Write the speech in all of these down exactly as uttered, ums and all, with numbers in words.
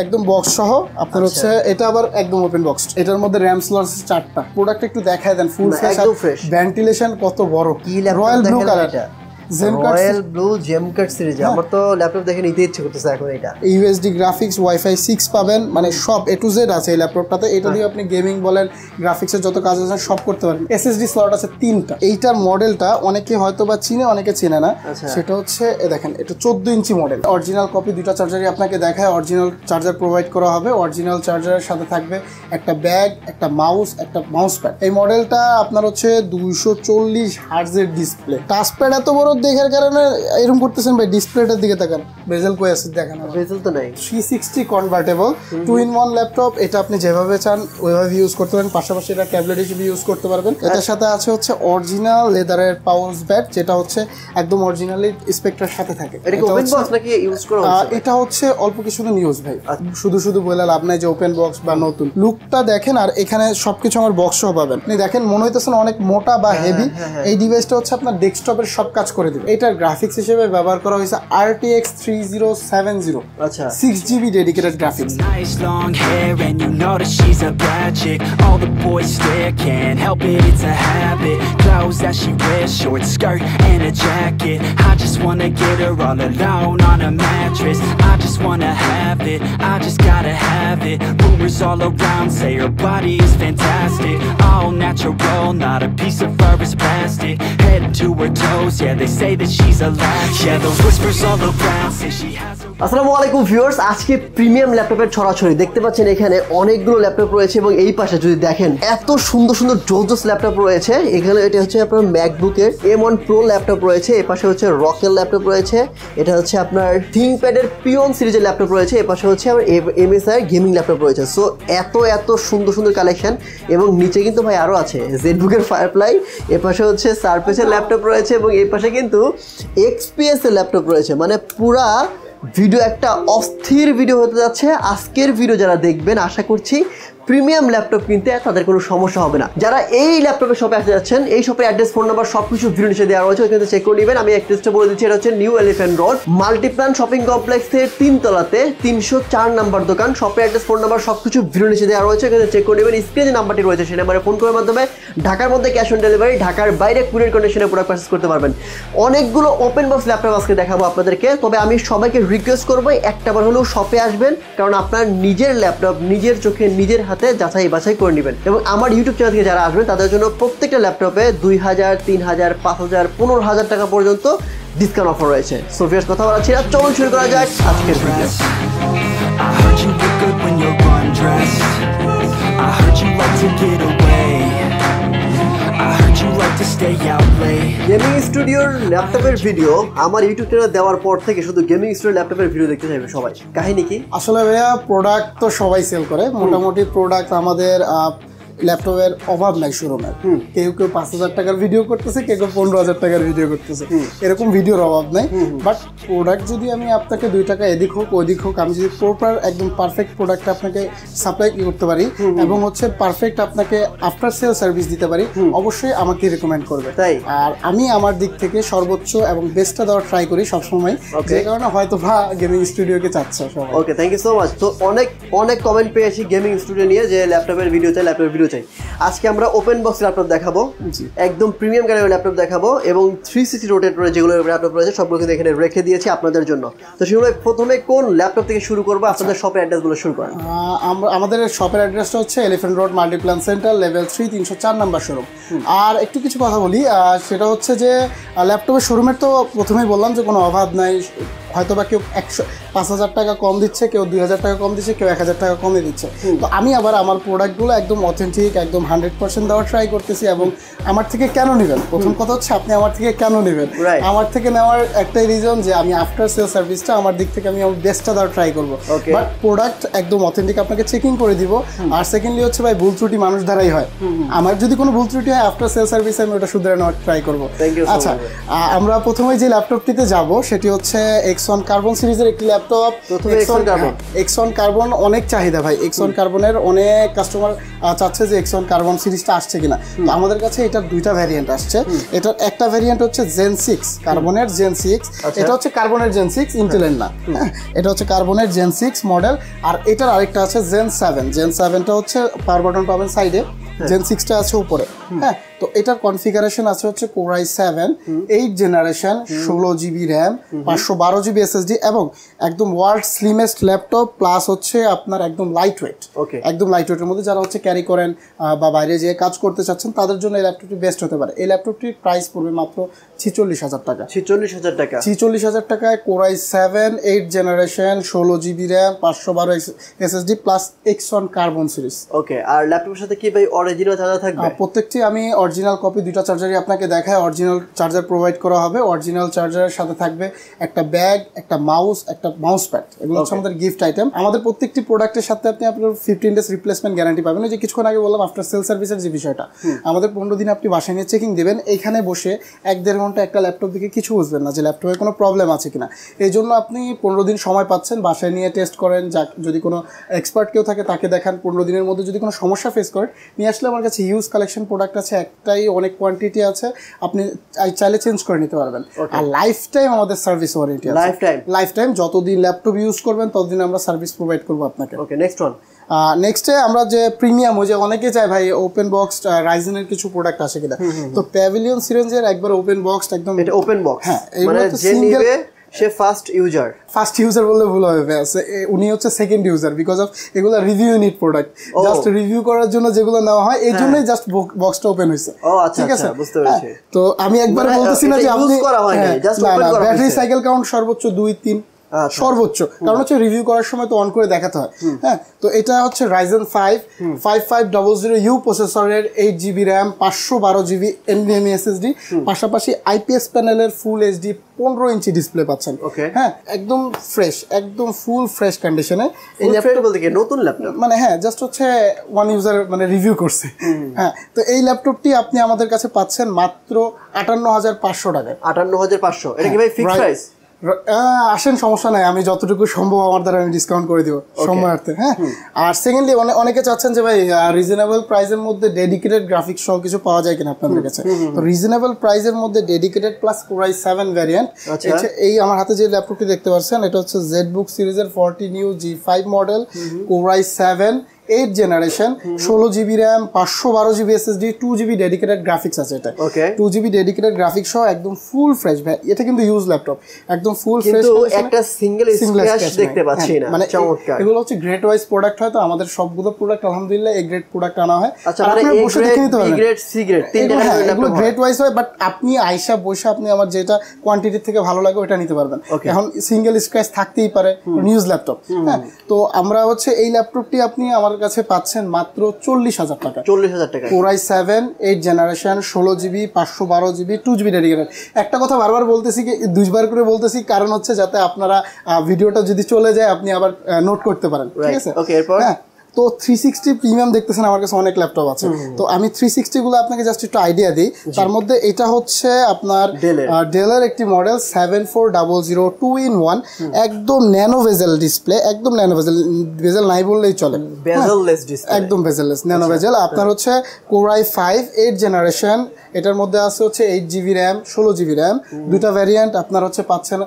একদম বক্স সহ আপনার হচ্ছে এটা আবার একদম ওপেন বক্স এটার মধ্যে র‍্যাম স্লট চারটা প্রোডাক্ট একটু দেখায় দেন ফুল ফ্রেশ একদম ফ্রেশ ভেন্টিলেশন কত বড় কি রয়্যাল ব্লু কালার এটা royal blue gem cut series আমার তো ল্যাপটপ দেখে নিতে ইচ্ছে করতেছে এখন এটা ইউএসডি গ্রাফিক্স ওয়াইফাই সিক্স পাবেন মানে সব এ টু জেড আছে এই ল্যাপটপটাতে এটা দিয়ে আপনি গেমিং বলেন গ্রাফিক্সের যত কাজ আছে সব করতে পারেন এসএসডি স্লট আছে তিনটা এইটার মডেলটা অনেকে হয়তো বা চিনে অনেকে চেনে না সেটা হচ্ছে এ দেখেন এটা চোদ্দ ইঞ্চি মডেল অরিজিনাল কপি দুটো চার্জারই আপনাকে দেখায় অরিজিনাল চার্জার প্রোভাইড করা হবে অরিজিনাল চার্জারের সাথে থাকবে একটা ব্যাগ একটা মাউস একটা মাউস প্যাড এই মডেলটা আপনার হচ্ছে দুইশো চল্লিশ হার্জের ডিসপ্লে টাচ প্যাড এত বড় দেখার কারণে এরকম করতেছেন ভাই ডিসপ্লেটার দিকে তাকান বেজেল কই আছে দেখেন না বেজেল তো নাই three sixty convertible two in one laptop এটা আপনি যেভাবে চান ওইভাবে ইউজ করতে পারেন পাশাপাশি এটা ট্যাবলেট হিসেবে ইউজ করতে পারবেন এটার সাথে আছে হচ্ছে অরিজিনাল লেদারের পাওয়ারস ব্যাট যেটা হচ্ছে একদম অরিজিনালি স্পেক্ট্রার সাথে থাকে এটা কি ওপেন বক্স নাকি ইউজ করা হচ্ছে এটা হচ্ছে অল্প কিছু দিন ইউজ ভাই শুধু শুধু বলে লাভ নাই যে ওপেন বক্স বা নতুন লুকটা দেখেন আর এখানে সবকিছু আমার বক্স সহ পাবেন আপনি দেখেন মনে হইতেছে অনেক মোটা বা হেভি এই ডিভাইসটা হচ্ছে আপনার ডেস্কটপের সব কাজ করে দিবে এটার গ্রাফিক্স হিসেবে ব্যবহার করা হয়েছে R T X three zero seven zero আচ্ছা six GB dedicated graphics nice long hair and you know that she's a bad chick all the boys stare can't help it it's a habit clothes that she wears short skirt and a jacket I just wanna get her all alone on a mattress I just wanna have it I just gotta have it rumors all around say her body is fantastic all natural not a piece of fur is plastic head to her toes yeah they say that she's a latch yeah the whispers all around say she has a Assalamu alaikum viewers আজকে premium ল্যাপটপের ছড়াছড়ি দেখতে পাচ্ছেন এখানে অনেকগুলো laptop রয়েছে এবং এই পাশে যদি দেখেন এত সুন্দর সুন্দর জোজোস ল্যাপটপ রয়েছে এখানে এটা হচ্ছে আপনার ম্যাকবুকের এম ওয়ান প্রো ল্যাপটপ রয়েছে এই পাশে হচ্ছে রকেল ল্যাপটপ রয়েছে এটা হচ্ছে আপনার থিংকপ্যাডের পিওন সিরিজের ল্যাপটপ রয়েছে এই পাশে হচ্ছে আবার এমএসআই গেমিং ল্যাপটপ রয়েছে সো এত এত সুন্দর সুন্দর কালেকশন এবং নিচে কিন্তু ভাই আরো আছে জেডবুকের ফায়ারফ্লাই এই পাশে হচ্ছে সারফেসের ল্যাপটপ রয়েছে এবং এই পাশে কিন্তু এক্স পি এস এর ল্যাপটপ রয়েছে মানে পুরা ভিডিও একটা অস্থির ভিডিও হতে যাচ্ছে আজকের ভিডিও যারা দেখবেন আশা করছি প্রিমিয়াম ল্যাপটপ কিনতে তাদের কোনো সমস্যা হবে না যারা এই ল্যাপটপের শপে আসতে যাচ্ছেন এই শপের অ্যাড্রেস ফোন নাম্বার সব কিছু ভিডিও নিচে দেওয়া রয়েছে ওইখানে চেক করে নেবেন আমি অ্যাড্রেসটা বলে দিচ্ছি এটা হচ্ছে New Elephant Road Multiplan shopping কমপ্লেক্সের তিনতলাতে তিনশো চার নাম্বার দোকান শপের অ্যাড্রেস ফোন নাম্বার সব কিছু ভিডিও নিচে দেওয়া রয়েছে ওইখানে চেক করে নেবেন স্ক্রিনে যে নাম্বারটি রয়েছে সেই নাম্বারে ফোন করার মাধ্যমে ঢাকার মধ্যে ক্যাশ অন ডেলিভারি ঢাকার বাইরে কুরিয়ার কন্ডিশনে প্রোডাক্ট পারচেস করতে পারবেন অনেকগুলো ওপেন বক্স ল্যাপটপ আজকে দেখাবো আপনাদেরকে তবে আমি সবাইকে রিকোয়েস্ট করবো একটা বার হলেও শপে আসবেন কারণ আপনার নিজের ল্যাপটপ নিজের চোখে নিজের হাতে যাচাই বাছাই করে নেবেন এবং আমার ইউটিউব চ্যানেল থেকে যারা আসবেন তাদের জন্য প্রত্যেকটা ল্যাপটপে দুই হাজার তিন হাজার পাঁচ হাজার পনেরো হাজার টাকা পর্যন্ত ডিসকাউন্ট অফার রয়েছে সো ভিউয়ার্স কথা বলা ছিল চলুন শুরু করা যাক আজকের ভিডিও গেমিং স্টুডিওর ল্যাপটপের ভিডিও আমার ইউটিউব চ্যানেলে দেওয়ার পর থেকে শুধু গেমিং স্টুডিও ল্যাপটপের ভিডিও দেখতে চাইবে সবাই কাহিনী কি আসলে ভাইয়া প্রোডাক্ট তো সবাই সেল করে মোটামুটি প্রোডাক্ট আমাদের ল্যাপটপের অভাব নাই শোরুমের কেউ কেউ পাঁচ হাজার টাকার ভিডিও করতেছে কেউ কেউ পনেরো হাজার টাকার ভিডিও করতেছে এরকম ভিডিওর অভাব নাই বাট প্রোডাক্ট যদি আমি আপনাকে দুই টাকা এদিক হোক ওদিক হোক আমি যদি প্রপার একদম পারফেক্ট প্রোডাক্ট আপনাকে সাপ্লাই করতে পারি এবং হচ্ছে পারফেক্ট আপনাকে আফটার সেল সার্ভিস দিতে পারি অবশ্যই আমাকে রেকমেন্ড করবে তাই আর আমি আমার দিক থেকে সর্বোচ্চ এবং বেস্টটা দেওয়ার ট্রাই করি সবসময় যে কারণে হয়তো বা গেমিং স্টুডিওকে চাচ্ছে সবাই okay thank you so much তো অনেক অনেক কমেন্ট পেয়েছি গেমিং স্টুডিও নিয়ে যে ল্যাপটপের ভিডিওতে ল্যাপটপ আজকে আমরা ওপেন বক্স ল্যাপটপ দেখাবো একদম প্রিমিয়াম ক্যাটাগরির ল্যাপটপ দেখাবো এবং থ্রি সিক্সটি রোটেট যেগুলো ল্যাপটপ রয়েছে সবগুলো এখানে রেখে দিয়েছি আপনাদের জন্য তো সেগুলো প্রথমে কোন ল্যাপটপ থেকে শুরু করবো আপনাদের শপের অ্যাড্রেসগুলো শুরু করেন আমাদের শপের অ্যাড্রেসটা হচ্ছে Elephant Road Multiplan centre level three তিনশো চার নাম্বার শোরুম আর একটু কিছু কথা বলি সেটা হচ্ছে যে ল্যাপটপের শোরুমের তো প্রথমেই বললাম যে কোনো অভাব নাই হয়তো বা কেউ একশো পাঁচ হাজার টাকা কম দিচ্ছে কেউ দুই হাজার টাকা কম দিচ্ছে কেউ এক হাজার টাকা কমে দিচ্ছে তো আমি আবার আমার প্রোডাক্টগুলো একদম অথেন্টিক একদম হান্ড্রেড পার্সেন্ট দেওয়ার ট্রাই করতেছি এবং আমার থেকে কেন নেবেন প্রথম কথা হচ্ছে আপনি আমার থেকে কেন নেবেন আমার থেকে নেওয়ার একটাই রিজন যে আমি আফটার সেল সার্ভিসটা আমার দিক থেকে আমি আমার বেস্টটা দেওয়ার ট্রাই করবো বাট প্রোডাক্ট একদম অথেন্টিক আপনাকে চেকিং করে দিব আর সেকেন্ডলি হচ্ছে ভাই ভুল ত্রুটি মানুষ দ্বারাই হয় আমার যদি কোনো ভুল ত্রুটি হয় আফটার সেল সার্ভিস আমি ওটা শুধরে নেওয়ার ট্রাই করবো আচ্ছা আমরা প্রথমে যে ল্যাপটপটিতে যাবো সেটি হচ্ছে এক্স এক্স ওয়ান কার্বন সিরিজের একটি ল্যাপটপ। প্রথমে X one carbon, X one carbon অনেক চাহিদা ভাই, এক্স ওয়ান কার্বনের অনেক কাস্টমার চাচ্ছে যে এক্স ওয়ান কার্বন সিরিজটা আসছে কিনা। আমাদের কাছে এটার দুইটা ভ্যারিয়েন্ট আসছে। এটার একটা ভ্যারিয়েন্ট হচ্ছে জেন সিক্স কার্বনের জেন সিক্স, এটা হচ্ছে কার্বনের জেন সিক্স, ইন্টেলের না, এটা হচ্ছে কার্বনের জেন সিক্স মডেল। আর এটার আরেকটা আছে জেন সেভেন, জেন সেভেনটা হচ্ছে পাওয়ার বাটন পাবেন সাইডে, জেন সিক্সটা আছে উপরে। হ্যাঁ, তো এটার কনফিগারেশন আছে হচ্ছে core i seven eight generation, ষোলো জিবি র্যাম, পাঁচশো বারো জিবি এসএসডি এবং একদম ওয়ার্ল্ড স্লিমেস্ট ল্যাপটপ, প্লাস হচ্ছে আপনার একদম লাইট ওয়েট। একদম লাইট ওয়েটের মধ্যে যারা হচ্ছে ক্যারি করেন বা বাইরে যেয়ে কাজ করতে চাচ্ছেন তাদের জন্য এই ল্যাপটপটি বেস্ট হতে পারে। এই ল্যাপটপটির প্রাইস পড়বে মাত্র ছিচল্লিশ হাজার টাকা। ছিচল্লিশ হাজার টাকা ছিচল্লিশ হাজার টাকায় core i seven eight generation, ষোলো জিবি র্যাম, পাঁচশো বারো SSD plus X one carbon series. Okay, আর ল্যাপটপের সাথে কি ভাই অরিজিনাল চার্জার থাকবে? প্রত্যেকটি আমি অরিজিনাল কপি, দুইটা চার্জারই আপনাকে দেখায়, অরিজিনাল চার্জার প্রোভাইড করা হবে। অরিজিনাল চার্জারের সাথে থাকবে একটা ব্যাগ, একটা মাউস, একটা মাউস প্যাড। এগুলো হচ্ছে আমাদের গিফট আইটেম। আমাদের প্রত্যেকটি প্রোডাক্টের সাথে আপনি আপনার ফিফটিন ডেজ রিপ্লেসমেন্ট গ্যারান্টি পাবেন। ওই যে কিছুক্ষণ আগে বললাম আফটার সেল সার্ভিসের যে বিষয়টা, আমাদের পনেরো দিন আপনি বাসায় নিয়ে চেকিং দেবেন। এখানে বসে এক দেড় ঘন্টা একটা ল্যাপটপ দেখে কিছু বুঝবেন না যে ল্যাপটপে কোনো প্রবলেম আছে কিনা। এই জন্য আপনি পনেরো দিন সময় পাচ্ছেন, বাসায় নিয়ে টেস্ট করেন, যা যদি কোনো এক্সপার্ট কেউ থাকে তাকে দেখান। পনেরো দিনের মধ্যে যদি কোনো সমস্যা ফেস করেন নিয়ে আসলে আমার কাছে হিউজ কালেকশন প্রোডাক্ট আছে, একটাই অনেক কোয়ান্টিটি আছে, আপনি চাইলে চেঞ্জ করে নিতে পারবেন। আর লাইফ টাইম আমাদের সার্ভিস ওয়ারেন্টি আছে, লাইফ টাইম লাইফ টাইম যতদিন ল্যাপটপ ইউজ করবেন ততদিন আমরা সার্ভিস প্রোভাইড করব আপনাকে। Okay, next one. নেক্সটে আমরা যে প্রিমিয়াম, ওই যে অনেকে চায় ভাই ওপেন বক্স রাইজেনের কিছু প্রোডাক্ট আসে কিনা, তো প্যাভিলিয়ন সিরিজের একবার ওপেন বক্স, একদম এটা ওপেন বক্স। হ্যাঁ, মানে যে নিবে সে ফার্স্ট ইউজার, ফার্স্ট ইউজার বললে ভুল হবে, উনি হচ্ছে সেকেন্ড ইউজার, বিকজ অফ এগুলো review unit product, just review করার জন্য যেগুলো নেওয়া হয়, এই জন্যই জাস্ট বক্সটা ওপেন হয়েছে। ঠিক আছে, বুঝতে পেরেছি। তো আমি একবার বলতেছি না যে আপনি ব্যাটারি সাইকেল কাউন্ট সর্বোচ্চ দুই তিন সর্বোচ্চ, কারণ হচ্ছে রিভিউ করার সময় তো অন করে দেখাতে হয়। হ্যাঁ, তো এটা হচ্ছে Ryzen five five five double zero U প্রসেসরের, এইট জিবি র্যাম, পাঁচশো বারো জিবি এনভিএমই এসএসডি, পাশাপাশি আইপিএস প্যানেলের ফুল এইচডি পনেরো ইঞ্চি ডিসপ্লে পাচ্ছেন। হ্যাঁ, একদম ফ্রেশ, একদম ফুল ফ্রেশ কন্ডিশনে এই ল্যাপটপ, বলতে নতুন ল্যাপটপ মানে, হ্যাঁ জাস্ট হচ্ছে ওয়ান ইউজার মানে রিভিউ করছে। হ্যাঁ, তো এই ল্যাপটপটি আপনি আমাদের কাছে পাচ্ছেন মাত্র আটান্ন হাজার পাঁচশো টাকায়। আটান্ন হাজার পাঁচশো এটা কি ভাই ফিক্সড প্রাইস? আসেন, সমস্যা নাই, আমি যতটুকু সম্ভব আমার দ্বারা আমি ডিসকাউন্ট করে দেবো সময়ার্থে। হ্যাঁ, আর সেকেন্ডলি অনেকে চাচ্ছেন যে ভাই রিজনেবল প্রাইসের মধ্যে ডেডিকেটেড গ্রাফিক্স সহ কিছু পাওয়া যায় কিনা আপনাদের কাছে। তো রিজনেবল প্রাইসের মধ্যে dedicated plus core i seven variant, এই আমার হাতে যে ল্যাপটপটি দেখতে পাচ্ছেন এটা হচ্ছে জেডবুক সিরিজের fourteen U G five model, core i seven eight generation, ষোলো জিবি র্যাম, পাঁচশো বারো GB SSD, two GB dedicated graphics আছে এটা। টু জিবি ডেডিকেটেড গ্রাফিক্স সহ একদম ফুল ফ্রেশ। ভাই এটা কিন্তু ইউজ ল্যাপটপ, একদম ফুল ফ্রেশ, একটা সিঙ্গেল স্ক্র্যাচ দেখতে পাচ্ছি না। মানে এগুলো হচ্ছে গ্রেড ওয়াইজ প্রোডাক্ট হয়, তো আমাদের সবগুলো প্রোডাক্ট আলহামদুলিল্লাহ এ গ্রেড প্রোডাক্ট আনা হয়। আচ্ছা, আপনি বসে দেখে নিতে পারেন, এ গ্রেড সি গ্রেড তিনটা এগুলো গ্রেড ওয়াইজ হয়, বাট আপনি আয়শা বসে আপনি আমার যেটা কোয়ান্টিটি থেকে ভালো লাগে ওটা নিতে পারবেন। এখন সিঙ্গেল স্ক্র্যাচ থাকতেই পারে নিউজ ল্যাপটপ। হ্যাঁ, তো আমরা হচ্ছে এই ল্যাপটপটি আপনি আমার কাছে পাচ্ছেন মাত্র চল্লিশ হাজার টাকা। চল্লিশ হাজার টাকা core i seven eight generation, ষোলো জিবি, পাঁচশো বারো জিবি, টু জিবি ডেডিকেটেড। একটা কথা বারবার বলতেছি, দুইবার করে বলতেছি, কারণ হচ্ছে যাতে আপনারা ভিডিওটা যদি চলে যায় আপনি আবার নোট করতে পারেন। ঠিক আছে, ওকে। এরপর তো থ্রি সিক্সটি প্রিমিয়াম দেখতেছেন, আমার কাছে অনেক ল্যাপটপ আছে, তো আমি থ্রি সিক্সটি গুলো আপনাকে জাস্ট একটু আইডিয়া দিই। তার মধ্যে এটা হচ্ছে আপনার ডেলের একটি model seven four double zero two in one, একদম ন্যানো ভেজেল ডিসপ্লে, একদম ন্যানো ভেজেল, ভেজেল নাই বললেই চলে, ভেজেললেস ডিসপ্লে, একদম ভেজেললেস ন্যানো ভেজেল। আপনার হচ্ছে core i five eight generation, এটার মধ্যে আছে হচ্ছে এইট জিবি র্যাম, ষোলো জিবি র্যাম, দুইটা ভ্যারিয়েন্ট আপনার হচ্ছে পাচ্ছেন।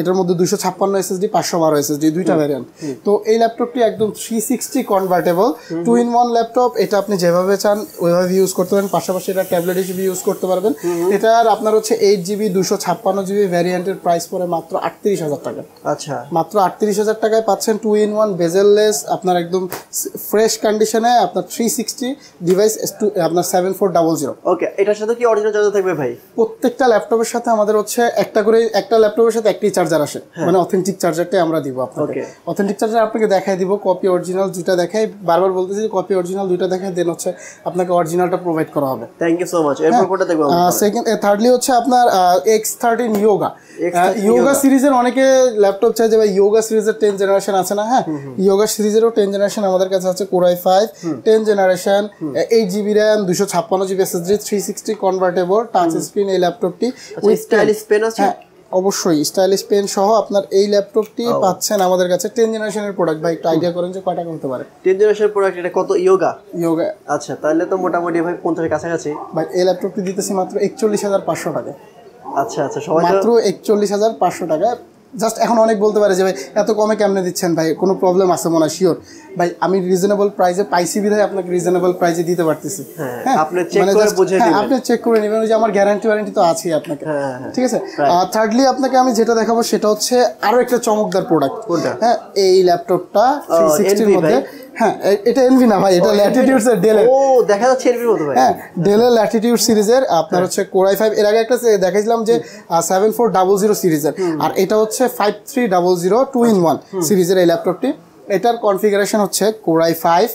এটার মধ্যে দুশো ছাপ্পান্ন এসএসডি, পাঁচশো বারো এসএসডি, দুইটা ভ্যারিয়েন্ট। তো এই ল্যাপটপটি একদম three sixty convertible two in one laptop, এটা আপনি যেভাবে চান ওইভাবে ইউজ করতে পারেন। পাশাপাশি এটা ট্যাবলেট হিসেবে ইউজ করতে পারবেন। এটার আপনার হচ্ছে এইট জিবি দুশো ছাপ্পান্ন জিবি ভ্যারিয়েন্টের প্রাইস পড়ে মাত্র আটত্রিশ হাজার টাকা। আচ্ছা, মাত্র আটত্রিশ হাজার টাকায় পাচ্ছেন টু ইন ওয়ান বেজেললেস, আপনার একদম ফ্রেশ কন্ডিশনে আপনার থ্রি সিক্সটি ডিভাইস, আপনার seven four double zero. Okay, এটার সাথে কি অরিজিনাল চার্জার থাকবে ভাই? প্রত্যেকটা ল্যাপটপের সাথে আমাদের হচ্ছে একটা করে, একটা ল্যাপটপের সাথে একটি চার্জার আসে, মানে অথেন্টিক চার্জারটাই আমরা দিব আপনাকে। অথেন্টিক চার্জার আপনাকে দেখাই দিব, কপি অরিজিনাল দুইটা দেখাই, বারবার বলতেছি কপি অরিজিনাল দুইটা দেখাই, দেন হচ্ছে আপনাকে অরিজিনালটা প্রোভাইড করা হবে। Thank you so much. এরপর কোটা দেখব আমরা। সেকেন্ড থার্ডলি হচ্ছে আপনার এক্স থার্টিন ইয়োগা, ইয়োগা সিরিজের অনেকে ল্যাপটপ চাই যে ভাই ইয়োগা সিরিজের টেন জেনারেশন আছে না। হ্যাঁ, ইয়োগা সিরিজেরও টেন জেনারেশন আমাদের কাছে আছে, core i five ten generation, এইট জিবি র্যাম, দুশো ছাপ্পান্ন GB SSD, three sixty convertible touch screen এই ল্যাপটপটি, উইথ স্টাইলিশ পেন আছে। অবশ্যই স্টাইলিশ পেন সহ আপনার এই ল্যাপটপটি পাচ্ছেন আমাদের কাছে টেন জেনারেশনের প্রোডাক্ট। ভাই একটু আইডিয়া করেন যে কয়টা কিনতে পারে টেন জেনারেশনের প্রোডাক্ট? এটা কত? ইয়োগা। ইয়োগা, আচ্ছা তাহলে তো মোটামুটি ভাই পঞ্চাশ এর কাছাকাছি। ভাই এই ল্যাপটপটি দিতেছি মাত্র একচল্লিশ হাজার পাঁচশো টাকা। আচ্ছা আচ্ছা, সবাই মাত্র একচল্লিশ হাজার পাঁচশো টাকা। জাস্ট এখন অনেক বলতে পারে যে ভাই এত কমে কেমনে দিচ্ছেন, ভাই কোনো প্রবলেম আছে মনে হয়? শিওর ভাই, আমি রিজনেবল প্রাইসে পাইছি বিধায় আপনাকে রিজনেবল প্রাইসে দিতে পারতেছি। হ্যাঁ আপনি চেক করে বুঝে নেবেন, আপনি চেক করে নেবেন, ওই যে আমার গ্যারান্টি ওয়ারেন্টি তো আছে আপনাকে, ঠিক আছে। থার্ডলি আপনাকে আমি যেটা দেখাবো সেটা হচ্ছে আরো একটা চমকদার প্রোডাক্ট। হ্যাঁ এই ল্যাপটপটা থ্রি সিক্সটি এর মধ্যে, হ্যাঁ এটা এনভি না ভাই, এটা ল্যাটিটিউডস এর ডেল। ও দেখা যাচ্ছে এনভির মতো ভাই। হ্যাঁ ডেল এর ল্যাটিটিউড সিরিজের আপনার হচ্ছে কোর আই ফাইভ, এর আগে একটা দেখাইছিলাম যে সেভেন ফোর জিরো জিরো সিরিজের, আর এটা হচ্ছে five three zero zero two in one সিরিজের এই ল্যাপটপটি। এটার কনফিগারেশন হচ্ছে core i five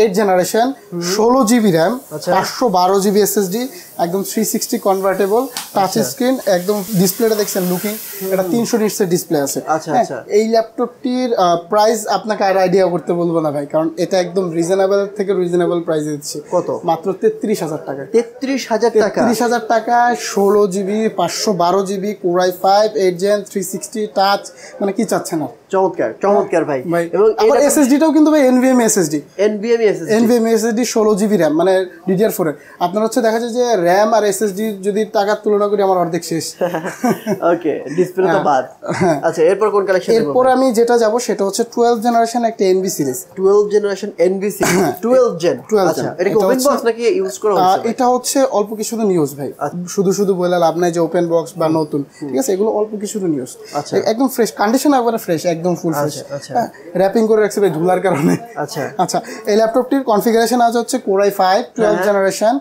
eight generation, ষোলো জিবি র্যাম, পাঁচশো বারো জিবি এসএসডি, একদম three sixty convertible touch screen, একদম ডিসপ্লেটা দেখছেন লুকিং, এটা তিনশো নিটসের ডিসপ্লে আছে। এই ল্যাপটপটির প্রাইস আপনাকে আর আইডিয়া করতে বলবো না ভাই, কারণ এটা একদম রিজনেবল থেকে রিজনেবল প্রাইস দিচ্ছে। কত? মাত্র তেত্রিশ হাজার টাকা। তেত্রিশ হাজার টাকা তেত্রিশ হাজার টাকায় ষোলো জিবি, পাঁচশো বারো GB, core i five eight gen, three sixty touch, মানে কি চাচ্ছে না? চমৎকার চমৎকার ভাই। এবং আবার এসএসডিটাও কিন্তু ভাই NVMe SSD, NVMe SSD, NVMe SSD ষোলো জিবি র্যাম, মানে ডিডিআর ফোর এর। আপনার হচ্ছে দেখা যায় যে র্যাম আর এসএসডি যদি টাকার তুলনা করি আমার অর্ধেক শেষ। ওকে ডিসপ্লে তো বাদ। আচ্ছা এরপর কোন কালেকশন? এরপর আমি যেটা যাব সেটা হচ্ছে টুয়েলভ জেনারেশন একটা Envy series. Twelve generation Envy series, twelve gen. আচ্ছা এটা কি ওপেন বক্স নাকি ইউজ করা হচ্ছে? এটা হচ্ছে অল্প কিছু তো নিউজ ভাই, শুধু শুধু বলে লাভ নাই যে ওপেন বক্স বা নতুন, ঠিক আছে এগুলো অল্প কিছু তো নিউজ। আচ্ছা একদম ফ্রেশ কন্ডিশন, একবারে ফ্রেশ, একদম ফুল ফ্রেশ, র‍্যাপিং করে রাখছে ভাই ধুলার কারণে। আচ্ছা আচ্ছা এই ল্যাপটপটির কনফিগারেশন আজ হচ্ছে core i five twelve generation,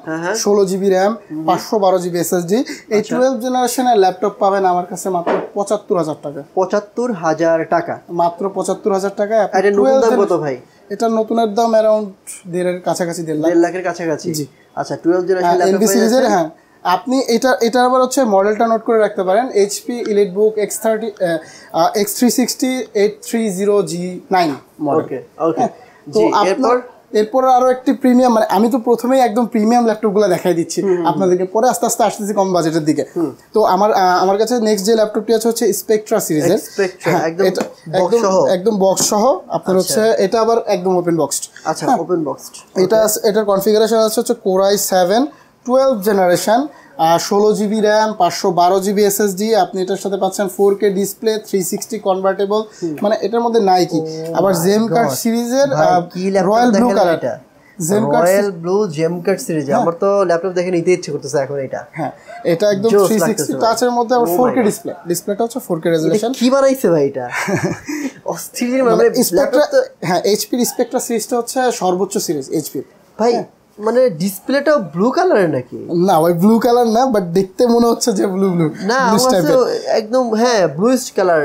ষোলো জিবি RAM, পাঁচশো বারো জিবি এসএসডি। এই টুয়েলভ জেনারেশনের ল্যাপটপ পাবেন আমার কাছে মাত্র পঁচাত্তর হাজার টাকা। পঁচাত্তর হাজার টাকা, মাত্র পঁচাত্তর হাজার টাকায়। এটা নতুন দাম কত ভাই? এটা নতুনের দাম अराउंड দেড় এর কাছাকাছি, দেড় লাখের কাছাকাছি। জি আচ্ছা টুয়েলভ জেনারেশন এনভি সিরিজের। হ্যাঁ আপনি এটা এটার আবার হচ্ছে মডেলটা নোট করে রাখতে পারেন, HP EliteBook X three sixty eight three zero G nine model. Okay okay জি। এরপর এরপর আরো একটি প্রিমিয়াম, মানে আমি তো প্রথমেই একদম প্রিমিয়াম ল্যাপটপগুলো দেখাই দিচ্ছি আপনাদেরকে, পরে আস্তে আস্তে আসতেছি কম বাজেটের দিকে। তো আমার আমার কাছে নেক্সট যে ল্যাপটপটি আছে হচ্ছে স্পেকট্রা সিরিজের, একদম বক্স সহ আপনার হচ্ছে, এটা আবার একদম ওপেন বক্সড। আচ্ছা ওপেন বক্সড। এটা এটার কনফিগারেশন আছে হচ্ছে core i seven twelve generation, ষোলো জিবি র্যাম, পাঁচশো বারো জিবি এসএসডি। আপনি এটার সাথে পাচ্ছেন four K display, three sixty convertible, মানে এটার মধ্যে নাই কি। আবার জেম কাট সিরিজের royal blue colour, royal blue gem cut series. আমার তো ল্যাপটপ দেখে নিতে ইচ্ছে করতেছে এখন এটা। হ্যাঁ এটা একদম থ্রি সিক্সটি টাচের মধ্যে, আবার ফোর কে ডিসপ্লে, ডিসপ্লেটা হচ্ছে ফোর কে রেজোলিউশন। কি বানাইছে ভাই এটা? অস্থির মানে স্পেকট্রা। হ্যাঁ এইচপির স্পেকট্রা সিরিজটা হচ্ছে সর্বোচ্চ সিরিজ এইচপির ভাই, মানে ডিসপ্লেটা ব্লু কালারের নাকি? না ভাই ব্লু কালার না, বাট দেখতে মনে হচ্ছে যে ব্লু ব্লু না, একদম হ্যাঁ ব্লুইশ কালার।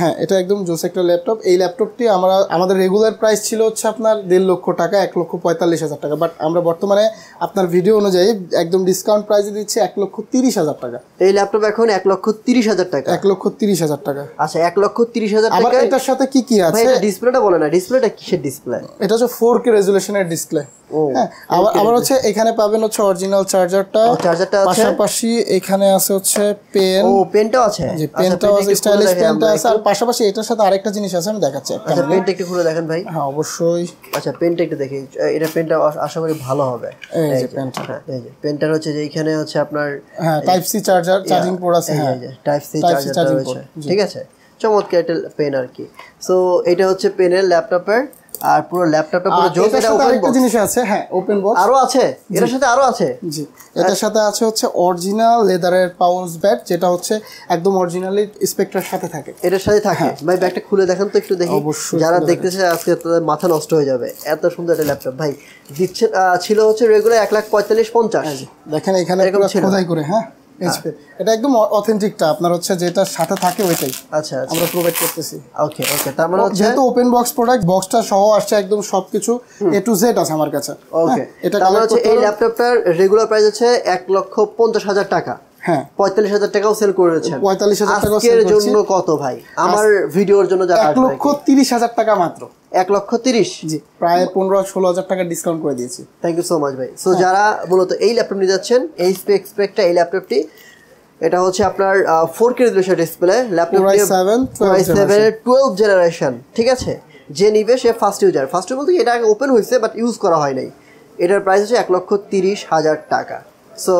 হ্যাঁ এটা একদম জোস একটা ল্যাপটপ। এই ল্যাপটপটি আমরা আমাদের রেগুলার প্রাইস ছিল হচ্ছে আপনার দেড় লক্ষ টাকা, এক লক্ষ পঁয়তাল্লিশ হাজার টাকা, বাট আমরা বর্তমানে আপনার ভিডিও অনুযায়ী একদম ডিসকাউন্ট প্রাইসে দিচ্ছি এক লক্ষ তিরিশ হাজার টাকা। এই ল্যাপটপ এখন এক লক্ষ তিরিশ হাজার টাকা, এক লক্ষ তিরিশ হাজার টাকা। আচ্ছা এক লক্ষ তিরিশ হাজার টাকা। এটার সাথে কি কি আছে? ডিসপ্লেটা বলে না, ডিসপ্লেটা কিসের ডিসপ্লে? এটা হচ্ছে ফোর কে রেজোলিউশনের ডিসপ্লে। আবার আবার হচ্ছে এখানে পাবেন হচ্ছে অরিজিনাল চার্জারটা, চার্জারটা আছে, পাশাপাশি এখানে আছে হচ্ছে পেন। ও পেনটাও আছে, যে পেনটাও আছে, স্টাইলিশ পেনটা আছে। আর পাশাপাশি এটার সাথে আরেকটা জিনিস আছে আমি দেখাচ্ছি। আচ্ছা পেনটা একটু খুলে দেখেন ভাই। হ্যাঁ অবশ্যই। আচ্ছা পেনটা একটু দেখি, এটা পেনটা আশা করি ভালো হবে। এই যে পেনটা, এই যে পেনটার হচ্ছে যে এখানে হচ্ছে আপনার হ্যাঁ type C charger, charging port আছে। হ্যাঁ এই যে টাইপ সি চার্জার রয়েছে, ঠিক আছে চমৎকার একটা পেন আর কি। সো এটা হচ্ছে পেনের ল্যাপটপের। আর পুরো ল্যাপটপটা পুরো জোস, এটা ওপেন জিনিস আছে। হ্যাঁ ওপেন বক্স আরো আছে এর সাথে, আরো আছে। জি এটার সাথে আছে হচ্ছে অরিজিনাল লেদারের পাউচ ব্যাট, যেটা হচ্ছে একদম অরিজিনালি স্পেকট্রার সাথে থাকে, এটার সাথে থাকে। ভাই ব্যাগটা খুলে দেখেন তো একটু দেখি, যারা দেখতেছে আজকে তাদের মাথা নষ্ট হয়ে যাবে, এত সুন্দর একটা ল্যাপটপ ভাই। দিচ্ছে ছিল হচ্ছে রেগুলার এক লাখ পঁয়তাল্লিশ পঞ্চাশ। দেখেন এখানে খোদাই করে, হ্যাঁ এইচপি, এটা একদম অথেন্টিকটা আপনার হচ্ছে যেটা সাথে থাকে ওইটাই। আচ্ছা আমরা প্রোভাইড করতেছি। ওকে ওকে, তার মানে হচ্ছে যেহেতু ওপেন বক্স প্রোডাক্ট, বক্সটা সহ আসছে একদম সবকিছু এ টু জেড আছে আমার কাছে। ওকে এটা কালার হচ্ছে, এই ল্যাপটপটার রেগুলার প্রাইস হচ্ছে এক লক্ষ পঞ্চাশ হাজার টাকা। হ্যাঁ পঁয়তাল্লিশ হাজার টাকাও সেল করেছে, পঁয়তাল্লিশ হাজার টাকা এর জন্য। কত ভাই আমার ভিডিওর জন্য? এক লক্ষ তিরিশ হাজার টাকা মাত্র, এক লক্ষ তিরিশ। জি প্রায় পনেরো ষোলো হাজার টাকা ডিসকাউন্ট করে দিয়েছি। থ্যাংক ইউ সো মাচ ভাই। সো যারা মূলত এই ল্যাপটপ নিয়ে যাচ্ছেন, এই স্পেকটা এই ল্যাপটপটি এটা হচ্ছে আপনার four K resolution display laptop i seven twelve generation ঠিক আছে যে নিবে সে ফার্স্ট ইউজার ফার্স্ট বলতে এটা ওপেন হইছে বাট ইউজ করা হয় নাই এটার প্রাইস হচ্ছে এক লক্ষ ত্রিশ হাজার টাকা সো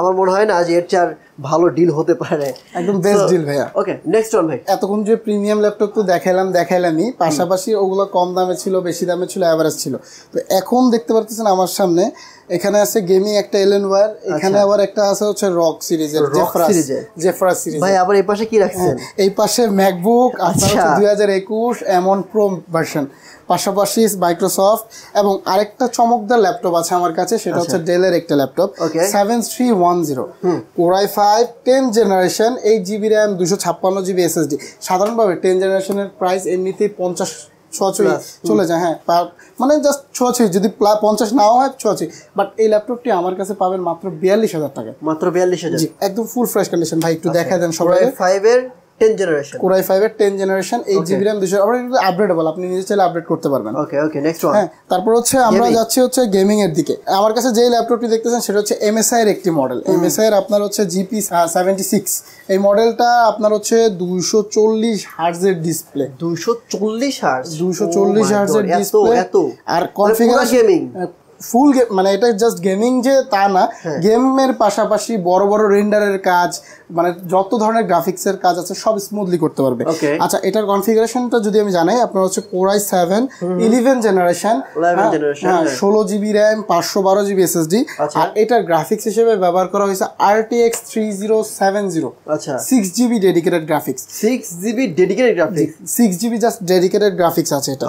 আমার মনে হয় না যে এর চার ভালো ডিল হতে পারে একদম বেস্ট ডিল ভাইয়া ওকে নেক্সট ওয়ান ভাই এতক্ষণ যে প্রিমিয়াম ল্যাপটপ তো দেখাইলাম দেখাইলামই পাশাপাশি ওগুলো কম দামে ছিল বেশি দামে ছিল এভারেজ ছিল তো এখন দেখতে পারতেছেন আমার সামনে এখানে আছে গেমিং একটা এলএনওয়ার এখানে আবার একটা আছে হচ্ছে রক সিরিজের জেফরা সিরিজে জেফরা সিরিজ ভাই আবার এই পাশে কি রাখছেন এই পাশে ম্যাকবুক আছে দুই হাজার একুশ এম ওয়ান Pro ভার্সন পাশাপাশি মাইক্রোসফট এবং আরেকটা চমকদার ল্যাপটপ আছে আমার কাছে সেটা হচ্ছে ডেলের একটা laptop seven three one zero Core i five tenth generation eight G B RAM two fifty-six G B S S D সাধারণভাবে tenth generation এর প্রাইস এমনিতে fifty চলে যায় হ্যাঁ মানে জাস্ট fifty যদি fifty নাও হয় fifty বাট এই ল্যাপটপটি আমার কাছে পাবেন মাত্র বিয়াল্লিশ হাজার টাকা মাত্র বিয়াল্লিশ হাজার জি একদম ফুল ফ্রেশ কন্ডিশন ভাই একটু দেখায় দেন সবাই i five এর tenth generation Core i five এর tenth generation eight G B RAM দুশো আবার এটা আপডেটেবল আপনি নিজে চাইলে আপডেট করতে পারবেন ওকে ওকে নেক্সট ওয়ান হ্যাঁ তারপর হচ্ছে আমরা যাচ্ছি হচ্ছে গেমিং এর দিকে আমার কাছে যে ল্যাপটপটি দেখতেছেন সেটা হচ্ছে M S I এর একটি মডেল M S I এর আপনার হচ্ছে G P seventy-six এই মডেলটা আপনার হচ্ছে দুইশো চল্লিশ হার্টজ এর ডিসপ্লে দুইশো চল্লিশ হার্টজ দুইশো চল্লিশ হার্টজ এর ডিসপ্লে এত আর কনফিগারেশন গেমিং ফুল মানে এটা জাস্ট গেমিং যে তা না গেমের পাশাপাশি বড় বড় রেন্ডারের কাজ মানে যত ধরনের গ্রাফিক্সের কাজ আছে সব স্মুথলি করতে পারবে আচ্ছা এটার কনফিগারেশনটা যদি আমি জানাই আপনার হচ্ছে Core i seven eleven generation ষোলো জিবি RAM পাঁচশো বারো জিবি S S D আর এটার গ্রাফিক্স হিসেবে ব্যবহার করা হয়েছে R T X thirty seventy আচ্ছা six G B dedicated graphics six G B dedicated graphics six G B just dedicated graphics আছে এটা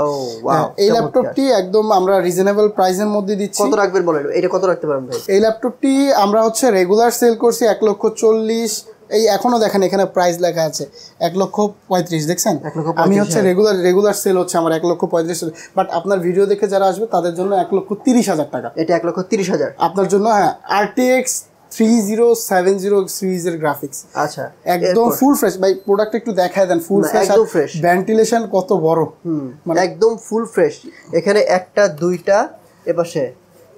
এই ল্যাপটপটি একদম আমরা রিজনেবল প্রাইসের মধ্যে কত রাখবেন বলেন এটা কত রাখতে পারবেন ভাই এই ল্যাপটপটি আমরা হচ্ছে রেগুলার সেল করছি এক লক্ষ চল্লিশ এই এখনো দেখেন এখানে প্রাইস লেখা আছে এক লক্ষ পঁয়ত্রিশ দেখছেন আমি হচ্ছে রেগুলার রেগুলার সেল হচ্ছে আমার এক লক্ষ পঁয়ত্রিশ বাট আপনার ভিডিও দেখে যারা আসবে তাদের জন্য এক লক্ষ ত্রিশ হাজার টাকা এটা এক লক্ষ ত্রিশ হাজার আপনার জন্য হ্যাঁ R T X thirty seventy series এর গ্রাফিক্স আচ্ছা একদম ফুল ফ্রেশ ভাই প্রোডাক্ট একটু দেখায় দেন ফুল ফ্রেশ একদম ফ্রেশ ভেন্টিলেশন কত বড় মানে একদম ফুল ফ্রেশ এখানে একটা দুইটা এবারে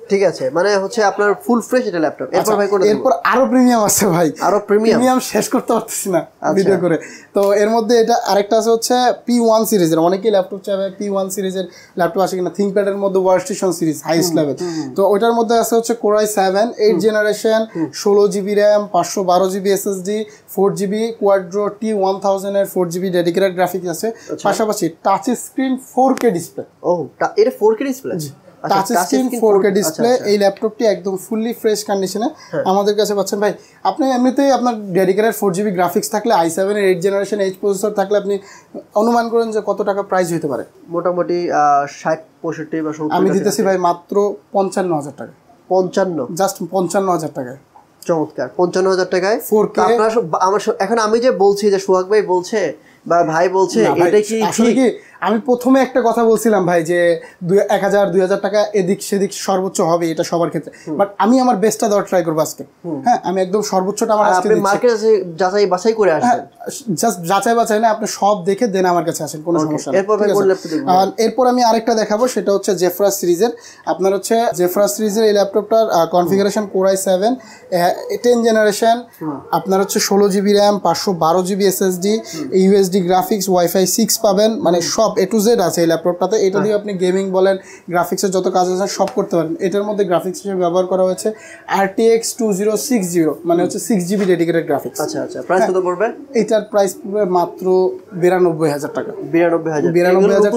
ঠিক আছে মানে হচ্ছে আপনার ফুল ফ্রেশ এটা ল্যাপটপ এরপর ভাই কোনটা এরপর আরো প্রিমিয়াম আছে ভাই আরো প্রিমিয়াম প্রিমিয়াম শেষ করতে পারতেছি না ভিডিও করে তো এর মধ্যে এটা আরেকটা আছে হচ্ছে P one সিরিজের অনেকেই ল্যাপটপ চাইবে P one সিরিজের ল্যাপটপ আছে কিনা ThinkPad এর মধ্যে ওয়ার্কস্টেশন সিরিজ হাইয়েস্ট লেভেল তো ওটার মধ্যে আছে হচ্ছে Core i seven eighth generation ষোলো জিবি RAM পাঁচশো বারো GB S S D four G B Quadro T one thousand এর four G B dedicated graphics আছে পাশাপাশি touch screen four K display ও এটা four K display touch screen four K display এই ল্যাপটপটি একদম ফুললি ফ্রেশ কন্ডিশনে আমাদের কাছে পাচ্ছেন ভাই আপনি এমনিতেই আপনার dedicated four G B graphics থাকলে i seven এর eighth জেনারেশন H প্রসেসর থাকলে আপনি অনুমান করেন যে কত টাকা প্রাইস হতে পারে মোটামুটি ষাট পঁয়ষট্টি বা সত্তর আমি দিতেছি ভাই মাত্র পঞ্চান্ন হাজার টাকা পঞ্চান্ন জাস্ট পঞ্চান্ন হাজার টাকা চমৎকার পঞ্চান্ন হাজার টাকায় four K আপনারা আমার এখন আমি যে বলছি যে সোহাগ ভাই বলছে বা ভাই বলছে এটা কি আসলে কি আমি প্রথমে একটা কথা বলছিলাম ভাই যে এক হাজার দুই হাজার টাকা এদিক সেদিক সর্বোচ্চ হবে এটা সবার ক্ষেত্রে বাট আমি আমার বেস্টটা দর ট্রাই করব আজকে হ্যাঁ আমি একদম সর্বোচ্চটা আমার আজকে আপনি মার্কেটে যাচাই বাছাই করে আসেন জাস্ট যাচাই বাছাই না আপনি সব দেখে দেন আমার কাছে আসেন কোনো সমস্যা নেই এরপর ভাই কোন ল্যাপটপ দেখবেন আর এরপর আমি আরেকটা দেখাবো সেটা হচ্ছে জেফরা সিরিজের আপনার হচ্ছে জেফরা সিরিজের এই ল্যাপটপটার configuration Core i seven tenth generation আপনার হচ্ছে ষোলো জিবি RAM পাঁচশো বারো GB S S D U S D graphics Wi-Fi six পাবেন মানে A to Z আছে এই ল্যাপটপটাতে এটা দিয়ে আপনি গেমিং বলেন গ্রাফিক্সের যত কাজ আছে সব করতে পারেন এটার মধ্যে গ্রাফিক্স হিসেবে ব্যবহার করা হয়েছে R T X twenty sixty মানে হচ্ছে six G B dedicated graphics আচ্ছা আচ্ছা প্রাইস কত পড়বে এটার প্রাইস পড়বে মাত্র বিরানব্বই হাজার টাকা বিরানব্বই হাজার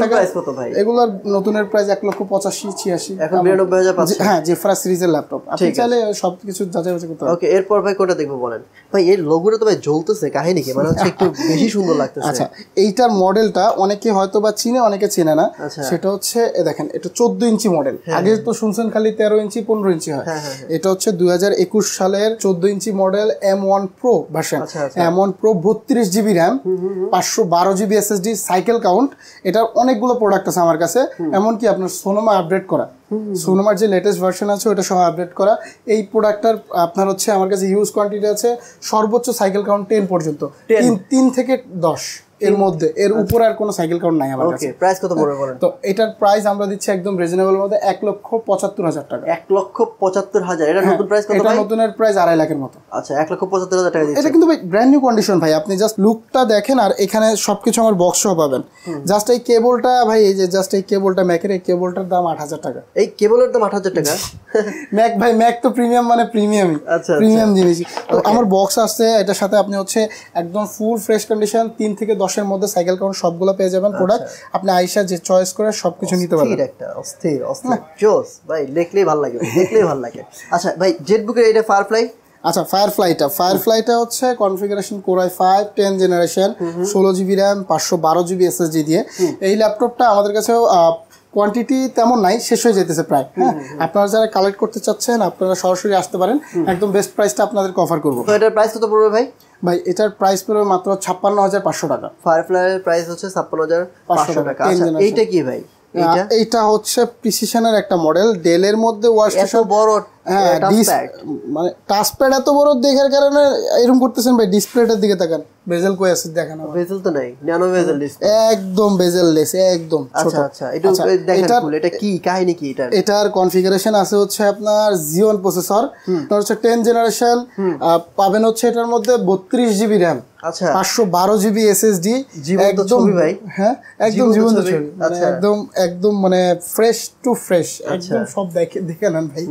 টাকা প্রাইস কত ভাই এগুলার নতুনের প্রাইস এক লক্ষ পঁচাশি ছিয়াশি এখন বিরানব্বই হাজার পাচ্ছেন হ্যাঁ জেফরা সিরিজের ল্যাপটপ আপনি চাইলে সবকিছু যাচাই বাছাই করতে পারেন ওকে এরপর ভাই কোটা দেখব বলেন ভাই এই লোগোটা তো ভাই জ্বলতেছে কাহিনী কি মানে হচ্ছে একটু বেশি সুন্দর লাগতেছে আচ্ছা এইটার মডেলটা অনেকে হয়তো বা চিনে অনেকে চেনে না সেটা হচ্ছে দেখেন এটা চোদ্দ ইঞ্চি মডেল আগে তো শুনছেন খালি তেরো ইঞ্চি পনেরো ইঞ্চি হয় এটা হচ্ছে দুই হাজার একুশ সালের চোদ্দ inch model M one Pro version M one Pro বত্রিশ জিবি RAM পাঁচশো বারো GB S S D cycle count এটার অনেকগুলো প্রোডাক্ট আছে আমার কাছে এমন কি আপনার সোনোমা আপডেট করা সোনোমার যে লেটেস্ট ভার্সন আছে ওটা সহ আপডেট করা এই প্রোডাক্টটার আপনার হচ্ছে আমার কাছে হিউজ কোয়ান্টিটি আছে সর্বোচ্চ সাইকেল কাউন্ট দশ পর্যন্ত তিন থেকে দশ এর মধ্যে এর উপর আর কোনো সাইকেল কাউন্ট নাই আমার কাছে। ওকে, প্রাইস কত বড় বলেন তো? এটার প্রাইস আমরা দিচ্ছি একদম রিজনেবল মধ্যে এক লক্ষ পঁচাত্তর হাজার টাকা। এক লক্ষ পঁচাত্তর হাজার। এটা নতুন প্রাইস কত ভাই? এটা নতুনের প্রাইস আড়াই লাখের মতো। আচ্ছা, এক লক্ষ পঁচাত্তর হাজার টাকা দিচ্ছি। এটা কিন্তু ভাই ব্র্যান্ড নিউ কন্ডিশন ভাই, আপনি জাস্ট লুকটা দেখেন। আর এখানে সবকিছু আমার বক্স সহ পাবেন। জাস্ট এই কেবলটা ভাই, এই যে জাস্ট এই কেবলটা ম্যাকের, এই কেবলটার দাম আট হাজার টাকা। এই কেবলের দাম আট হাজার টাকা? ম্যাক ভাই, ম্যাক তো প্রিমিয়াম মানে প্রিমিয়ামই। আচ্ছা, প্রিমিয়াম জিনিস। তো আমার বক্স আছে এটার সাথে, আপনি হচ্ছে একদম ফুল ফ্রেশ কন্ডিশন তিন থেকে দশ এর মধ্যে সাইকেল কাউন্ট সবগুলো পেয়ে যাবেন। প্রোডাক্ট আপনি আয়েশা যে চয়েস করে সবকিছু নিতে পারবেন। একটা অস্থির অস্থির জোস ভাই, দেখলেই ভালো লাগে, দেখলেই ভালো লাগে। আচ্ছা ভাই, জেটবুকের এটা ফায়ারফ্লাই। আচ্ছা, ফায়ারফ্লাইটা ফায়ারফ্লাইটা হচ্ছে configuration core i five ten generation, ষোলো জিবি র্যাম, পাঁচশো বারো জিবি এসএসডি দিয়ে। এই ল্যাপটপটা আমাদের কাছেও কোয়ান্টিটি তেমন নাই, শেষ হয়ে যেতেছে প্রায়। হ্যাঁ, আপনারা যারা কালেক্ট করতে চাচ্ছেন আপনারা সরাসরি আসতে পারেন, একদম বেস্ট প্রাইসটা আপনাদেরকে অফার করবো। তো এটার প্রাইস কত পড়বে ভাই? ভাই এটার প্রাইস পড়বে মাত্র ছাপ্পান্ন হাজার পাঁচশো টাকা। ফায়ারফ্লাইয়ের প্রাইস হচ্ছে ছাপ্পান্ন হাজার পাঁচশো টাকা। এইটা কি ভাই? এইটা হচ্ছে প্রিসিশনের একটা মডেল, ডেলের মধ্যে ওয়ার্কশপ বড়। হ্যাঁ, মানে টাচপ্যাড এত বড় দেখার কারণে এরকম করতেছেন ভাই। ডিসপ্লেটার দিকে তাকান, বেজেল কই আছে দেখেন? বেজেল তো নাই, ন্যানো বেজেল ডিসপ্লে, একদম বেজেললেস, একদম ছোট। আচ্ছা, এটা দেখেন ফুল। এটা কি কাহিনী কি এটা? এটার কনফিগারেশন আছে হচ্ছে আপনার জিওন প্রসেসর, তার হচ্ছে দশ জেনারেশন পাবেন। হচ্ছে এটার মধ্যে বত্রিশ জিবি র্যাম, আচ্ছা পাঁচশো বারো জিবি এসএসডি, একদম ভাই। হ্যাঁ, একদম জীবন্ত ছবি, একদম একদম মানে ফ্রেশ টু ফ্রেশ, একদম সব দেখে দেখে নেন ভাই,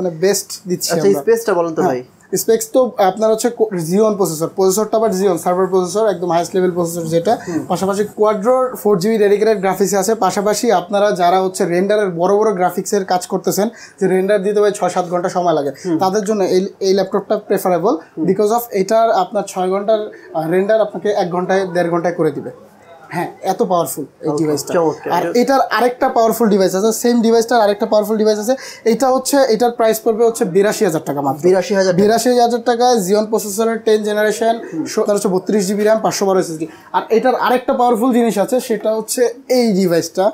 মানে বেস্ট দিচ্ছি আমরা। আচ্ছা, স্পেসটা বলেন তো ভাই। স্পেক্স তো আপনার হচ্ছে জিওন প্রসেসর, প্রসেসরটা আবার জিওন সার্ভার প্রসেসর, একদম হাইস্ট লেভেল প্রসেসর যেটা। পাশাপাশি কোয়াড্রোর ফোর জিবি ডেডিকেটেড গ্রাফিক্স আছে। পাশাপাশি আপনারা যারা হচ্ছে রেন্ডারের বড় বড় গ্রাফিক্সের কাজ করতেছেন, যে রেন্ডার দিতে ভাই ছয় সাত ঘন্টা সময় লাগে, তাদের জন্য এই এই ল্যাপটপটা প্রেফারেবল, বিকজ অফ এটার আপনার ছয় ঘন্টার রেন্ডার আপনাকে এক ঘন্টায় দেড় ঘন্টায় করে দিবে। হ্যাঁ, এত পাওয়ারফুল এই ডিভাইসটা। আর এটার আরেকটা পাওয়ারফুল ডিভাইস আছে, সেম ডিভাইসটার আরেকটা পাওয়ারফুল ডিভাইস আছে। এটা হচ্ছে এটার প্রাইস পড়বে হচ্ছে বিরাশি হাজার টাকা মাত্র। বিরাশি হাজার বিরাশি হাজার টাকায় জিওন প্রসেসরের টেন জেনারেশন, তার হচ্ছে বত্রিশ জিবি র্যাম, পাঁচশো বারো এসএসডি। আর এটার আরেকটা পাওয়ারফুল জিনিস আছে, সেটা হচ্ছে এই ডিভাইসটা।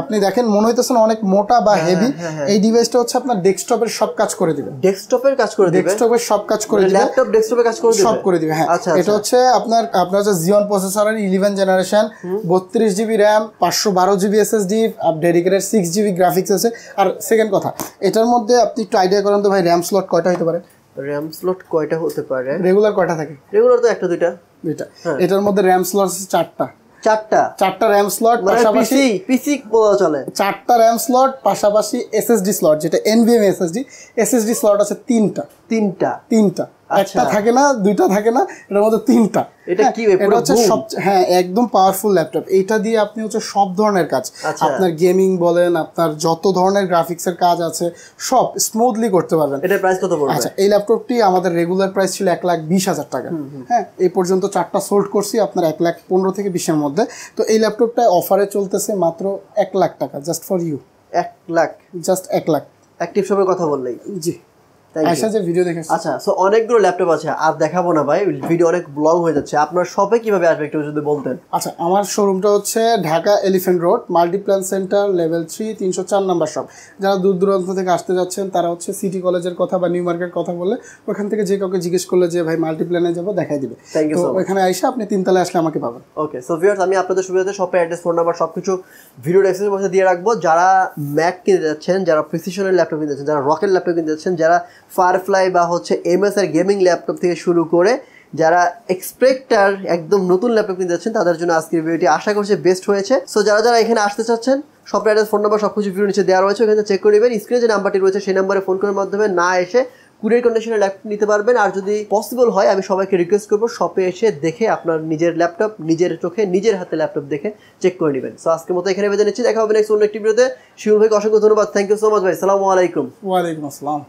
আপনি দেখেন মনে হইতেছেন অনেক মোটা বা হেভি, এই ডিভাইসটা হচ্ছে আপনার ডেস্কটপের সব কাজ করে দিবে। ডেস্কটপের কাজ করে দিবে, ডেস্কটপের সব কাজ করে দিবে, ল্যাপটপ ডেস্কটপের কাজ করে দিবে, সব করে দিবে। হ্যাঁ, এটা হচ্ছে আপনার আপনার যে জিওন প্রসেসরের ইলেভেন জেনারেশন, বত্রিশ জিবি র্যাম, পাঁচশো বারো GB SSD, dedicated six GB graphics আছে। আর সেকেন্ড কথা, এটার মধ্যে আপনি একটু আইডিয়া করেন তো ভাই, র্যাম স্লট কয়টা হতে পারে? র্যাম স্লট কয়টা হতে পারে? রেগুলার কয়টা থাকে? রেগুলার তো একটা দুইটা দুইটা। এটার মধ্যে র্যাম স্লট আছে চারটা। চারটা চারটা র্যাম স্লট, পাশাপাশি পিসি বলা চলে চারটা র্যাম স্লট, পাশাপাশি এসএসডি স্লট যেটা এনভিএম এসএসডি, এসএসডি স্লট আছে তিনটা। তিনটা তিনটা একটা থাকে না, দুইটা থাকে না, এটার মধ্যে তিনটা। এটা কি? এটা হচ্ছে সব। হ্যাঁ, একদম পাওয়ারফুল ল্যাপটপ। এটা দিয়ে আপনি হচ্ছে সব ধরনের কাজ, আপনার গেমিং বলেন, আপনার যত ধরনের গ্রাফিক্সের কাজ আছে সব স্মুথলি করতে পারবেন। এটার প্রাইস কত পড়বে? আচ্ছা, এই ল্যাপটপটি আমাদের রেগুলার প্রাইস ছিল এক লাখ বিশ হাজার টাকা। হ্যাঁ, এই পর্যন্ত চারটা সোল্ড করছি আপনার এক লাখ পনেরো থেকে বিশের মধ্যে। তো এই ল্যাপটপটা অফারে চলতেছে মাত্র এক লাখ টাকা, জাস্ট ফর ইউ। এক লাখ, জাস্ট এক লাখ। অ্যাক্টিভ শপের কথা বললেই জি। আচ্ছা, যে ভিডিও দেখেছেন। আচ্ছা, সো অনেকগুলো ল্যাপটপ আছে, আর দেখাবো না ভাই, ভিডিও অনেক লং হয়ে যাচ্ছে। আপনার শপে কিভাবে আসবে একটু যদি বলতেন? আচ্ছা, আমার শোরুমটা হচ্ছে Dhaka Elephant Road, Multiplan centre, level three, তিনশো চার নাম্বার শপ। যারা দূর দূরান্ত থেকে আসতে যাচ্ছেন তারা হচ্ছে সিটি কলেজের কথা বা নিউ মার্কেট কথা বলে ওখান থেকে যে কাউকে জিজ্ঞেস করলে যে ভাই মাল্টিপ্ল্যানে যাবো, দেখাই দিবে। Thank you. ওখানে আইসা আপনি তিনতলায় আসলে আমাকে পাবেন। ওকে, সো ভিউয়ার্স, আমি আপনাদের সুবিধাতে শপের অ্যাড্রেস, ফোন নাম্বার সবকিছু ভিডিও ডেসক্রিপশন বক্সে দিয়ে রাখবো। যারা ম্যাক কিনতে যাচ্ছেন, যারা প্রিসিশনের ল্যাপটপ কিনতে যাচ্ছেন, যারা রকেট ল্যাপটপ কিনতে যাচ্ছেন, যারা ফায়ারফ্লাই বা হচ্ছে এমএসআই গেমিং ল্যাপটপ থেকে শুরু করে যারা এক্সপেক্টার একদম নতুন ল্যাপটপ কিনতে যাচ্ছেন, তাদের জন্য আজকের ভিডিওটি আশা করছি বেস্ট হয়েছে। সো যারা যারা এখানে আসতে চাচ্ছেন, শপের অ্যাড্রেস, ফোন নাম্বার সবকিছু ভিডিও নিচে দেওয়া রয়েছে, ওখানে চেক করে নেবেন। স্ক্রিনে যে নাম্বারটি রয়েছে সেই নাম্বারে ফোন করার মাধ্যমে না এসে কুরিয়ার কন্ডিশনে ল্যাপটপ নিতে পারবেন। আর যদি পসিবল হয় আমি সবাইকে রিকোয়েস্ট করবো শপে এসে দেখে আপনার নিজের ল্যাপটপ নিজের চোখে নিজের হাতে ল্যাপটপ দেখে চেক করে নেবেন। সো আজকের মতো এখানে বিদায় নিচ্ছি, দেখা হবে নেক্সট অন্য একটি ভিডিওতে। শিউল ভাইকে অসংখ্য ধন্যবাদ। থ্যাংক ইউ সো মাচ ভাই। আসসালামু আলাইকুম। ওয়ালাইকুম আসসালাম।